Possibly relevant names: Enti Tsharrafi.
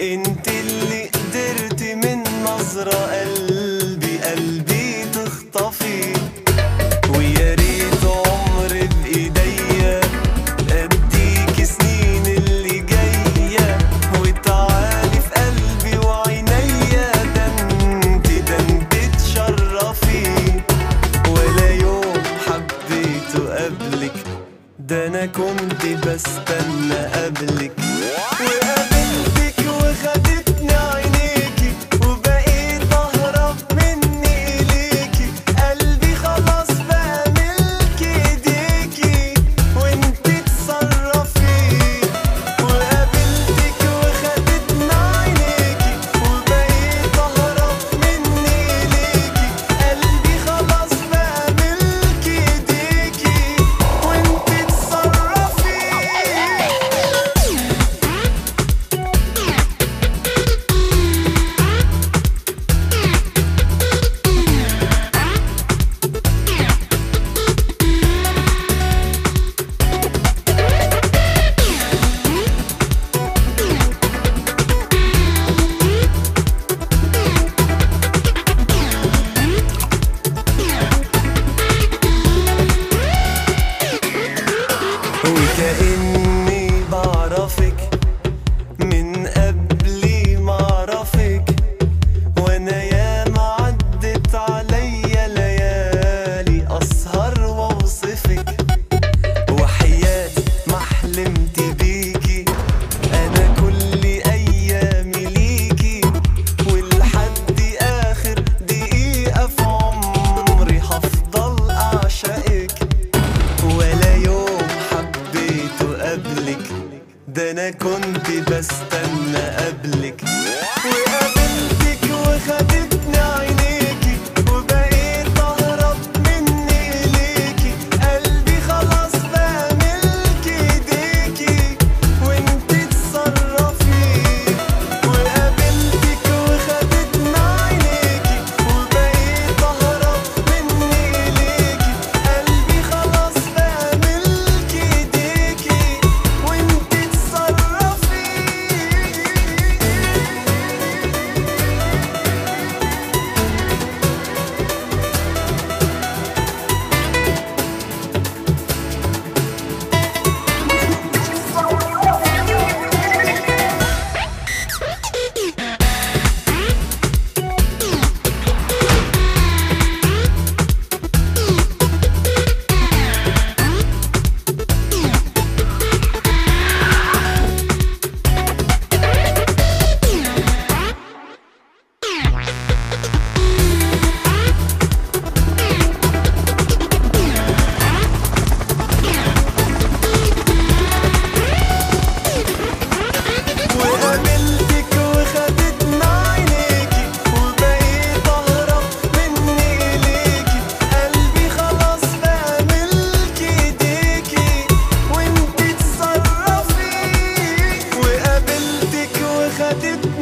انت اللي قدرت من نظرة قلبي تخطفي، ويا ريت عمر بإيديا أديك سنين اللي جاية، وتعالي في قلبي وعينيا. ده انت تشرفي، ولا يوم حبيته قبلك، ده أنا كنت بستنى قبلك. وكأني بعرفك من قبل ما اعرفك، وانا ياما عدت عليا ليالي اسهر واوصفك، وحياتي ما حلمت بيكي، انا كل ايامي ليكي، ولحد اخر دقيقة في عمري هفضل اعشقك. ده أنا كنت بستنى قبلك، وقابلتك وخدتني عينيكي، وبقيت أهرب مني إليكي، قلبي خلاص بقى ملك إيديكي، وأنت تصرفي. وقابلتك وخدتني عينيكي، وبقيت أهرب مني إليكي، قلبي خلاص بقى ملك إيديكي، وأنت I did.